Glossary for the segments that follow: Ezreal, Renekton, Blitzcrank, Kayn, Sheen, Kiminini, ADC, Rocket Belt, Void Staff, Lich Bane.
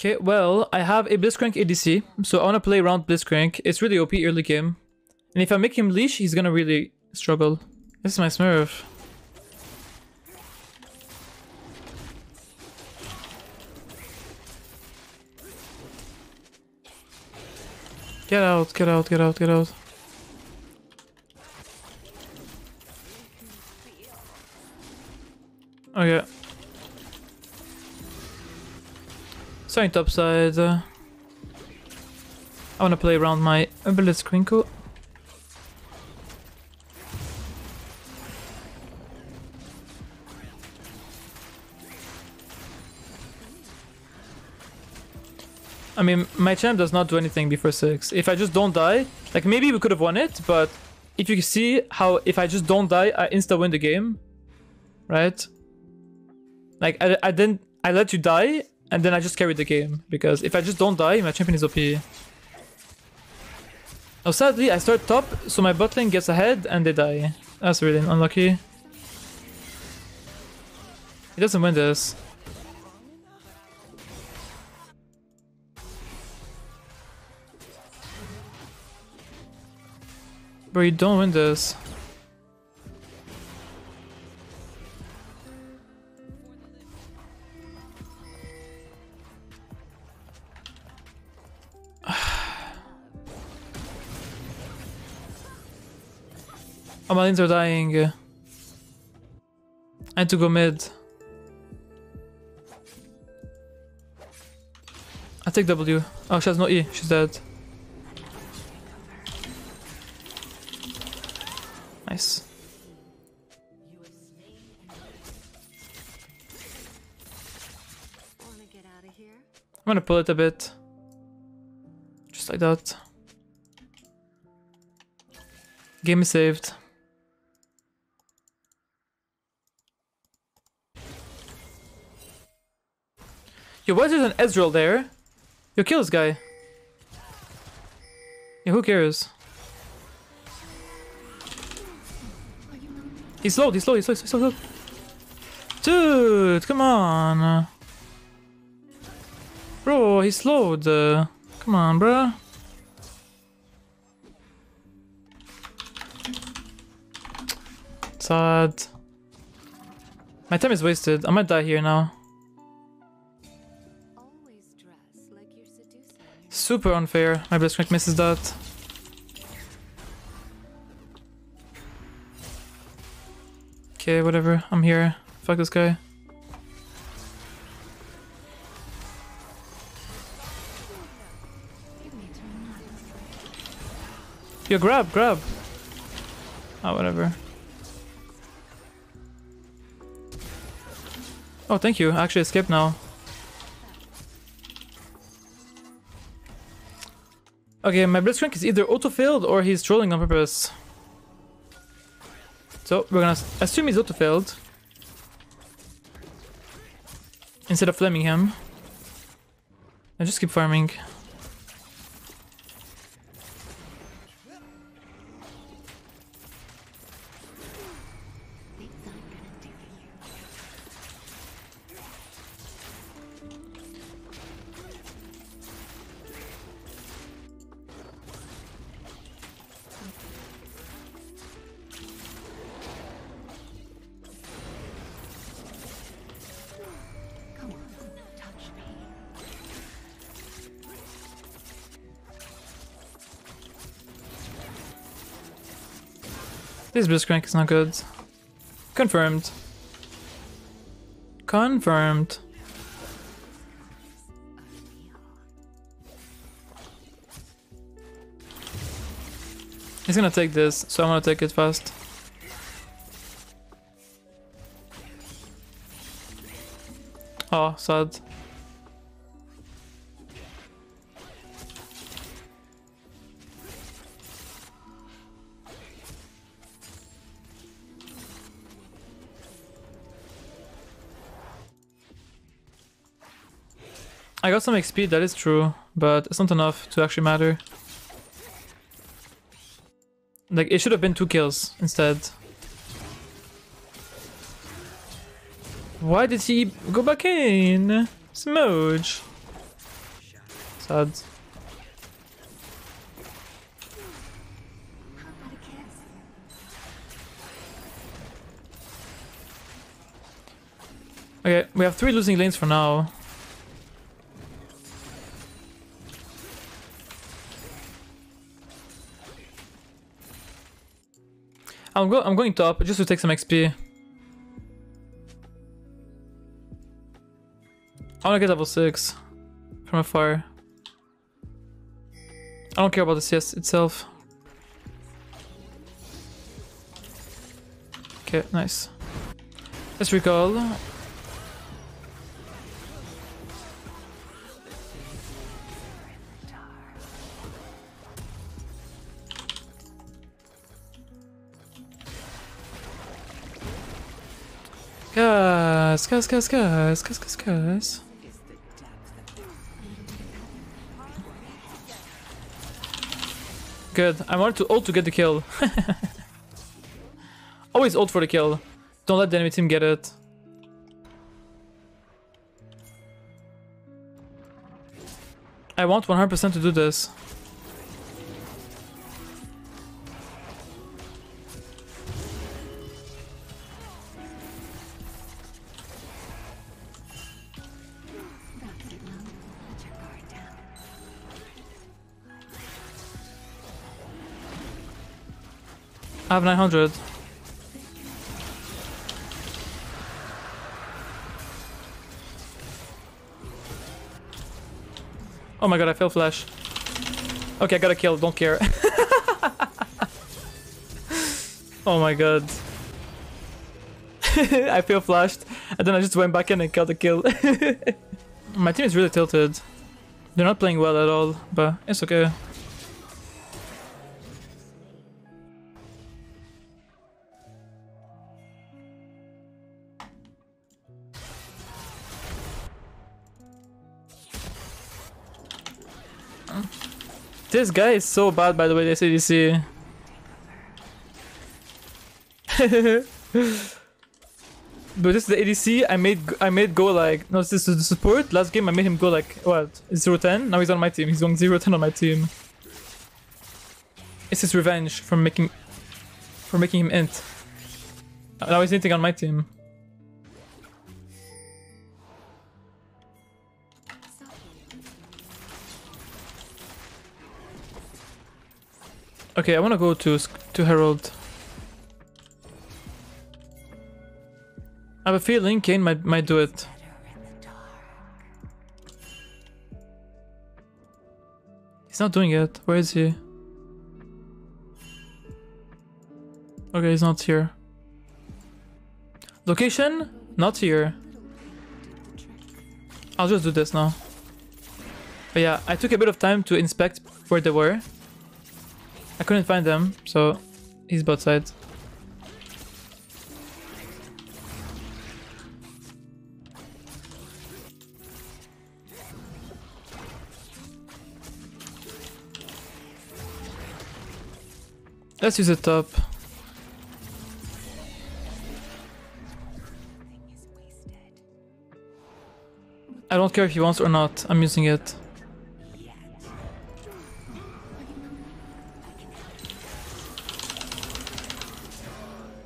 Okay, well, I have a Blitzcrank ADC, so I want to play around Blitzcrank. It's really OP early game. And if I make him leash, he's gonna really struggle. This is my smurf. Get out, get out, get out, get out. Okay. Starting top side. I wanna play around my Blitzcrank. I mean, my champ does not do anything before 6. If I just don't die, like maybe we could have won it, but if you see how if I just don't die, I insta-win the game, right? Like, I let you die, and then I just carried the game, because if I just don't die, my champion is OP. Now sadly, I start top, so my bot lane gets ahead, and they die. That's really unlucky. He doesn't win this. Bro, you don't win this. Oh, my lanes are dying. I need to go mid. I take W. Oh, she has no E. She's dead. Nice. I'm gonna pull it a bit. Just like that. Game is saved. Yo, why is there an Ezreal there? Yo, kill this guy. Yeah, who cares? He's slowed, he's slowed, he's slowed, he's slowed. Dude, come on. Bro, he's slowed. Come on, bro. Sad. My time is wasted. I might die here now. Super unfair. My Blitzcrank misses that. Okay, whatever. I'm here. Fuck this guy. Yo, grab, grab. Oh, whatever. Oh, thank you. I actually escaped now. Okay, my Blitzcrank is either auto-failed or he's trolling on purpose. So we're gonna assume he's auto-failed instead of flaming him. I just keep farming. This Blitzcrank is not good. Confirmed. Confirmed. He's gonna take this, so I'm gonna take it fast. Oh, sad. I got some XP, that is true, but it's not enough to actually matter. Like, it should have been 2 kills instead. Why did he go back in? Smudge. Suds. Okay, we have 3 losing lanes for now. I'm going top just to take some XP. I wanna get level 6 from afar. I don't care about the CS itself. Okay, nice. Let's recall. Guys. Good. I wanted to ult to get the kill. Always ult for the kill. Don't let the enemy team get it. I want 100% to do this. I have 900. Oh my god, I fell flash. Okay, I got a kill, don't care. Oh my god. I fell flashed, and then I just went back in and got the kill. My team is really tilted. They're not playing well at all, but it's okay. This guy is so bad, by the way, this ADC. But this is the ADC I made go like... No, this is the support. Last game I made him go like, what? 0-10? Now he's on my team. He's going 0-10 on my team. It's his revenge from making him int. Now he's inting on my team. Okay, I want to go to Herald. I have a feeling Kayn might do it. He's not doing it. Where is he? Okay, he's not here. Location? Not here. I'll just do this now. But yeah, I took a bit of time to inspect where they were. I couldn't find them, so he's bot side. Let's use the top. I don't care if he wants or not, I'm using it.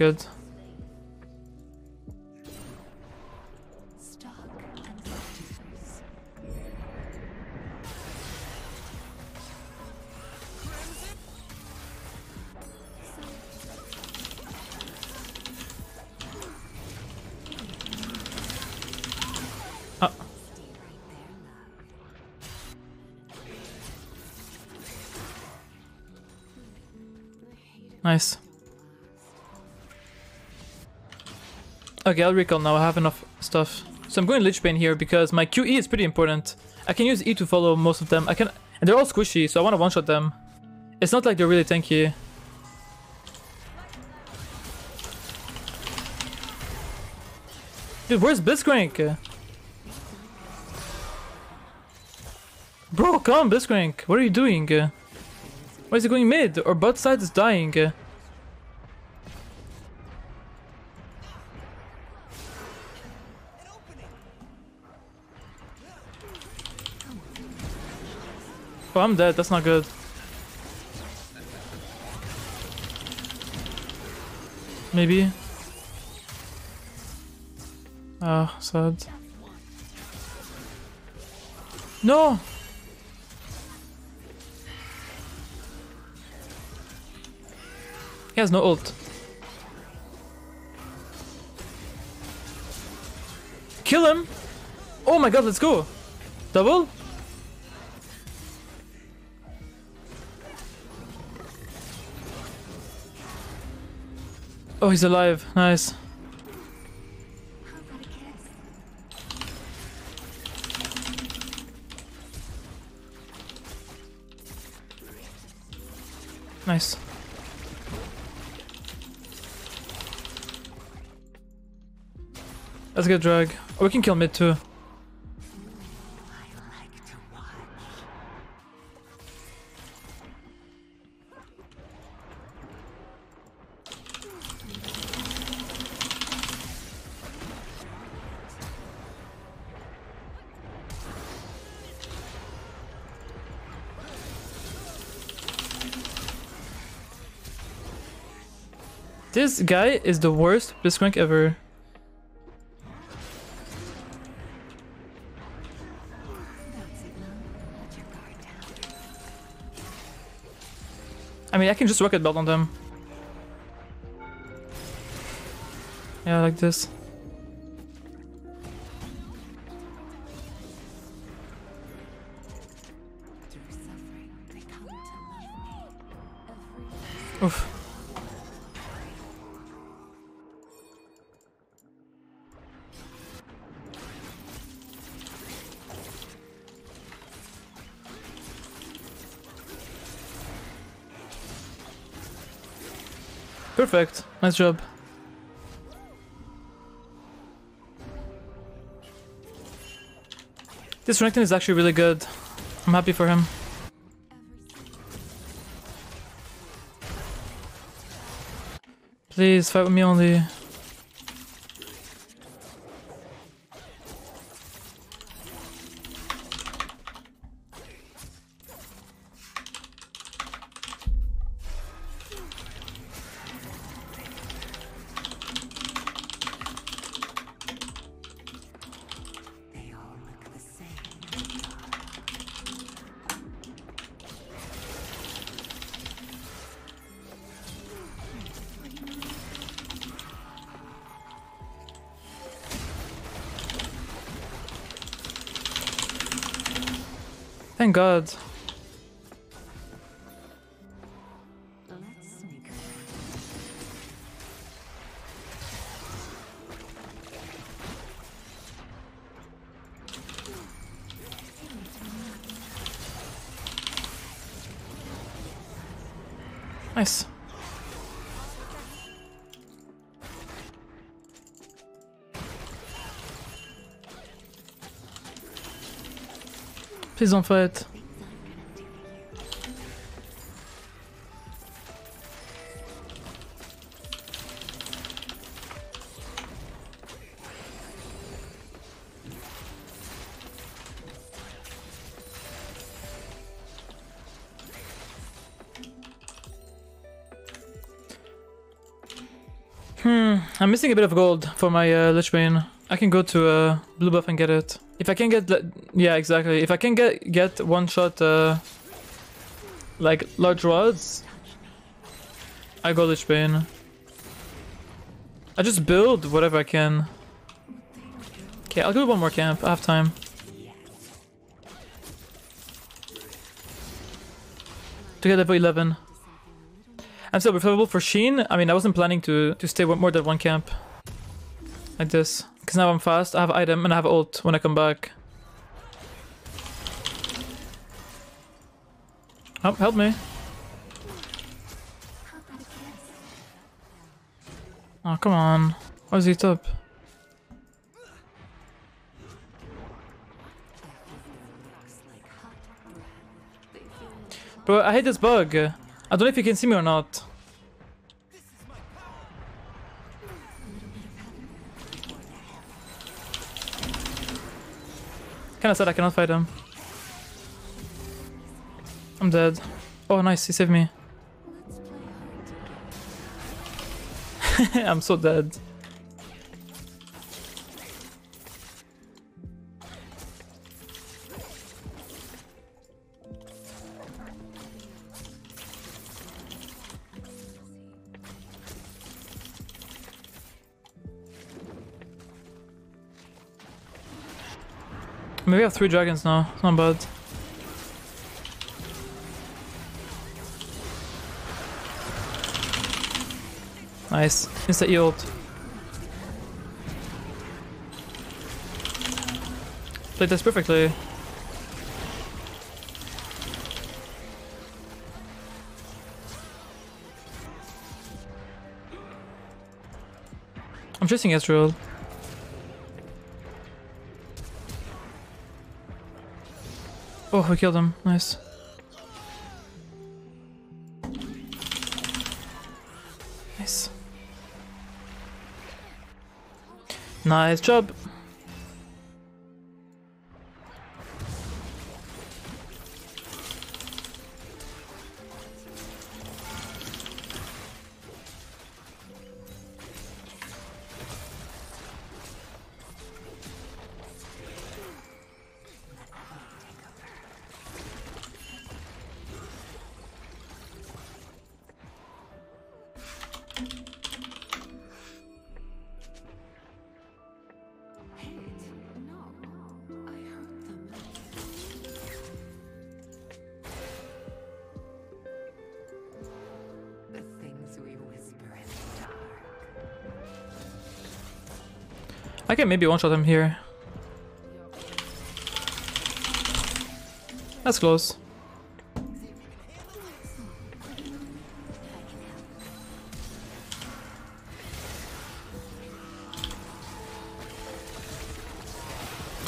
Good. Nice. Okay, I'll recall now, I have enough stuff. So I'm going Lich Bane here because my QE is pretty important. I can use E to follow most of them. And they're all squishy, so I want to one-shot them. It's not like they're really tanky. Dude, where's Blitzcrank? Bro, come on, Blitzcrank. What are you doing? Why is he going mid? Or bot side is dying. Oh, I'm dead. That's not good. Maybe. Ah, oh, sad. No! He has no ult. Kill him! Oh my god, let's go! Double? Oh, he's alive. Nice. Nice. Let's get drag. Oh, we can kill mid too. This guy is the worst Blitzcrank ever. I mean, I can just Rocket Belt on them. Yeah, like this. Oof. Perfect. Nice job. This Renekton is actually really good. I'm happy for him. Please fight with me only. Thank God. Nice. Please don't fight. I'm missing a bit of gold for my Lich Bane. I can go to blue buff and get it. If I can get, yeah, exactly. If I can get one shot, like large rods, I go Lich Bane. I just build whatever I can. Okay, I'll do one more camp. I have time. To get level 11. I'm still preferable for Sheen. I mean, I wasn't planning to stay more than one camp. Like this. Because now I'm fast, I have item, and I have ult when I come back. Oh, help me. Oh, come on. Why is he top? Bro, I hate this bug. I don't know if you can see me or not. Kinda sad I cannot fight him. I'm dead. Oh, nice, he saved me. I'm so dead. Maybe I have 3 dragons now, it's not bad. Nice, instant E-ult. Played this perfectly. I'm chasing Ezreal. Oh, we killed him. Nice. Nice. Nice job. I can maybe one-shot him here. That's close.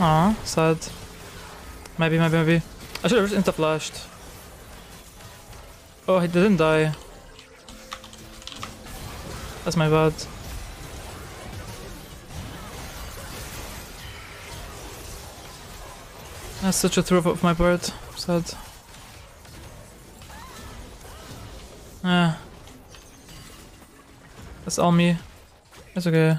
Aw, sad. Maybe. I should have just insta-flashed. Oh, he didn't die. That's my bad. That's such a throw of my part. Sad. Yeah. That's all me. That's okay.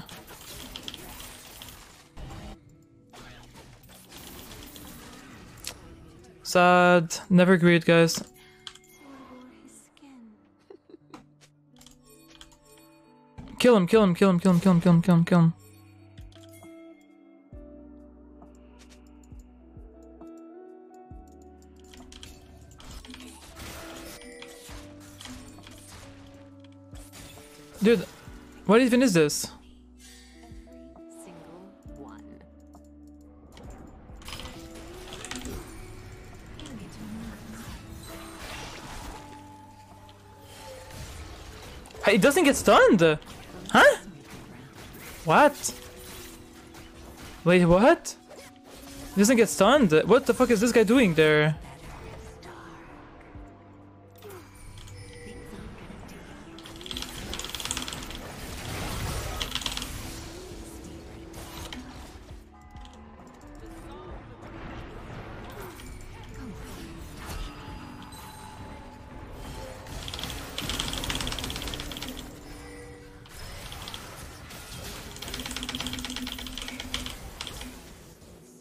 Sad. Never greed, guys. Kill him. Dude, what even is this? Hey, it doesn't get stunned! Huh? What? Wait, what? It doesn't get stunned? What the fuck is this guy doing there?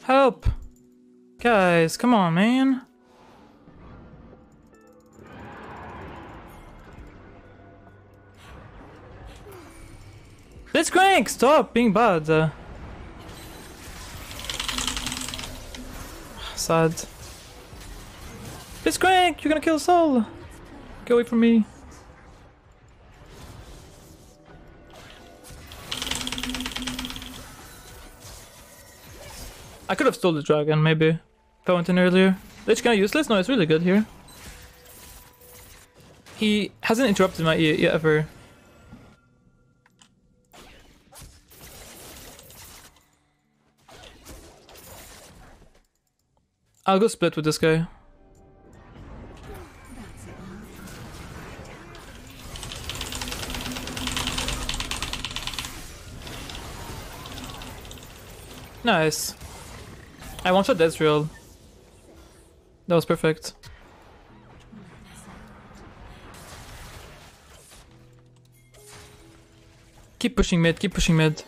Help! Guys, come on, man. Blitzcrank, stop being bad. Sad. Blitzcrank, you're gonna kill Sol. Get away from me. I could have stole the dragon, maybe, if I went in earlier. Lich kind of useless? No, it's really good here. He hasn't interrupted my E yet ever. I'll go split with this guy. Nice. I one-shot Ezreal. That was perfect. Keep pushing mid, keep pushing mid.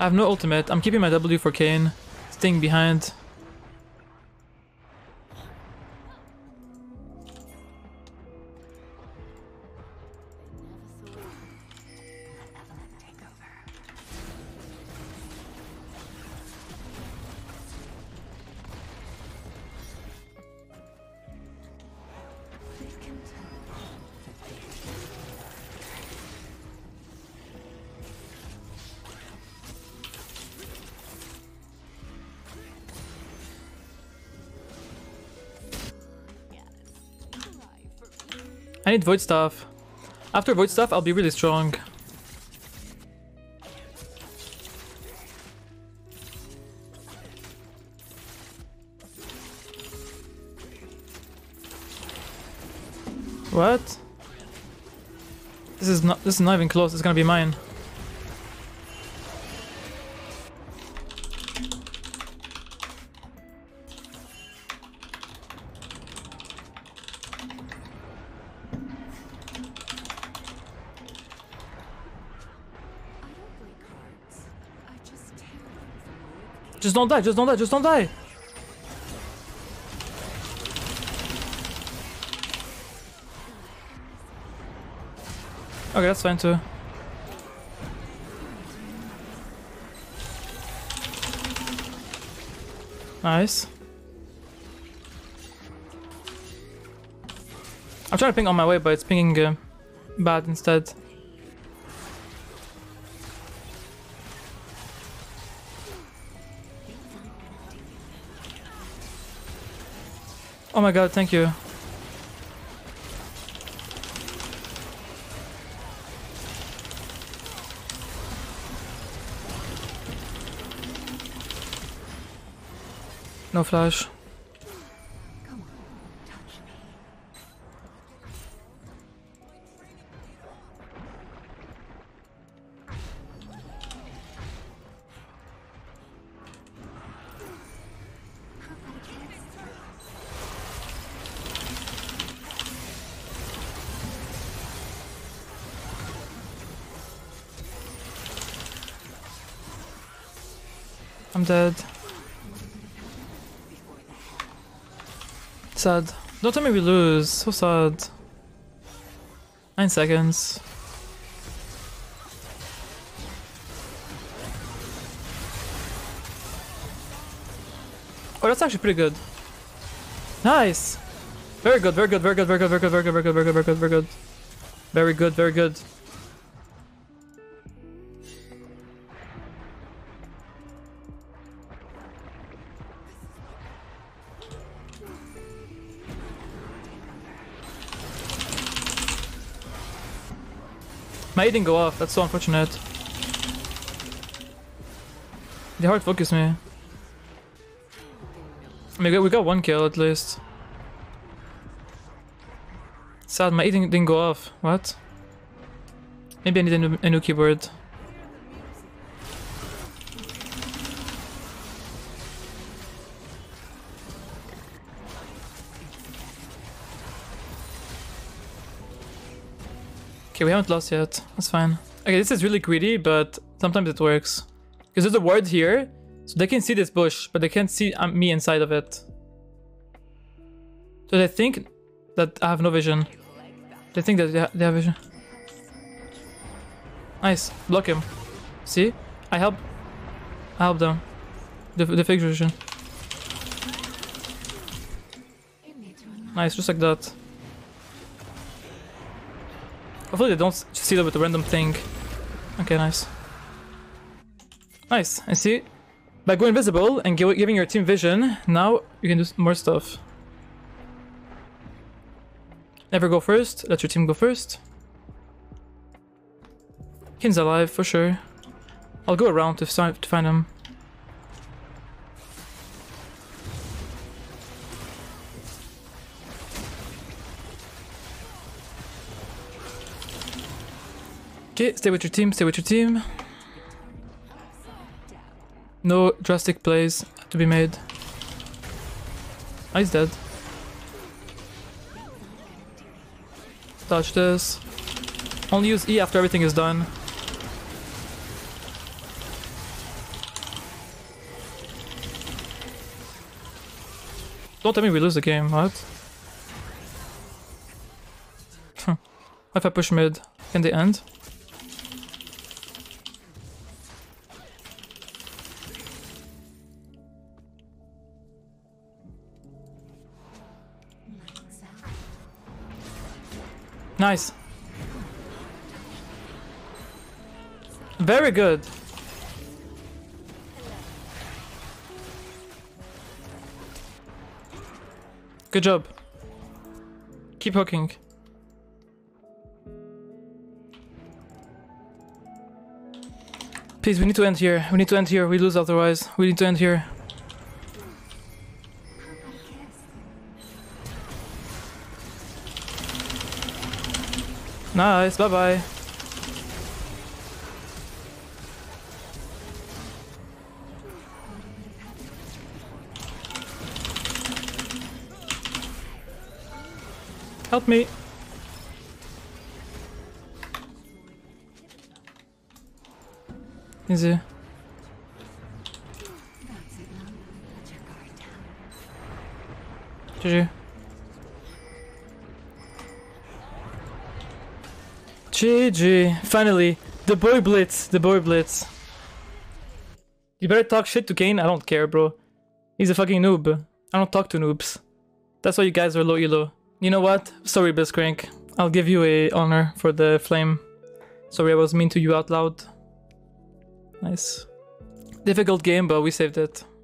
I have no ultimate. I'm keeping my W for Kayn. Staying behind. I need Void Staff. After Void Staff, I'll be really strong. What? This is not even close. It's gonna be mine. Just don't die, just don't die, just don't die! Okay, that's fine too. Nice. I'm trying to ping on my way, but it's pinging bad instead. Oh my god, thank you. No flash. I'm dead. Sad. Don't tell me we lose. So sad. 9 seconds. Oh, that's actually pretty good. Nice. Very good. Very good. Very good. Very good. Very good. Very good. Very good. Very good. Very good. Very good. Very good. My A didn't go off, that's so unfortunate. They hard focus me. I mean, we got one kill at least. Sad, my A didn't go off. What? Maybe I need a new keyboard. Okay, we haven't lost yet. That's fine. Okay, this is really greedy, but sometimes it works. Because there's a ward here, so they can see this bush, but they can't see me inside of it. So they think that I have no vision. They think that they have vision. Nice. Block him. See? I help them. The fake vision. Nice, just like that. Hopefully they don't just see that with a random thing. Okay, nice. Nice, I see. By going invisible and giving your team vision, now you can do more stuff. Never go first, let your team go first. Kane's alive, for sure. I'll go around to find him. Okay, stay with your team, stay with your team. No drastic plays to be made. Oh, he's dead. Dodge this. Only use E after everything is done. Don't tell me we lose the game, what? Huh. If I push mid, can they end? Nice. Very good. Good job. Keep hooking. Please, we need to end here. We need to end here. We lose otherwise. We need to end here. Nice, bye-bye. Help me. Easy. GG. GG. Finally, the boy Blitz. The boy Blitz. You better talk shit to Kayn. I don't care, bro. He's a fucking noob. I don't talk to noobs. That's why you guys are low elo. You know what? Sorry, Blitzcrank. I'll give you a honor for the flame. Sorry, I was mean to you out loud. Nice. Difficult game, but we saved it.